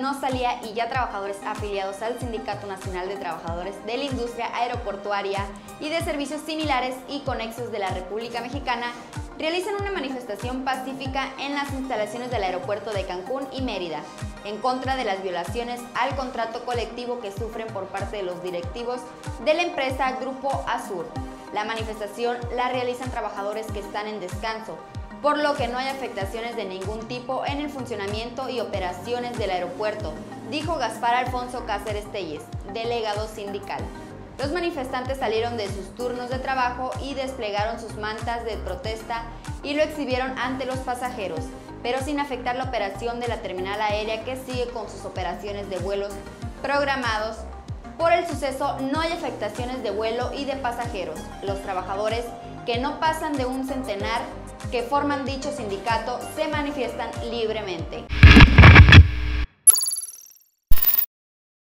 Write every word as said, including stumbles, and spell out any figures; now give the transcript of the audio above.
no salía y ya trabajadores afiliados al Sindicato Nacional de Trabajadores de la Industria Aeroportuaria y de Servicios Similares y Conexos de la República Mexicana realizan una manifestación pacífica en las instalaciones del aeropuerto de Cancún y Mérida, en contra de las violaciones al contrato colectivo que sufren por parte de los directivos de la empresa Grupo Azur. La manifestación la realizan trabajadores que están en descanso, por lo que no hay afectaciones de ningún tipo en el funcionamiento y operaciones del aeropuerto, dijo Gaspar Alfonso Cáceres Telles, delegado sindical. Los manifestantes salieron de sus turnos de trabajo y desplegaron sus mantas de protesta y lo exhibieron ante los pasajeros, pero sin afectar la operación de la terminal aérea, que sigue con sus operaciones de vuelos programados. Por el suceso no hay afectaciones de vuelo y de pasajeros. Los trabajadores, que no pasan de un centenar, que forman dicho sindicato, se manifiestan libremente.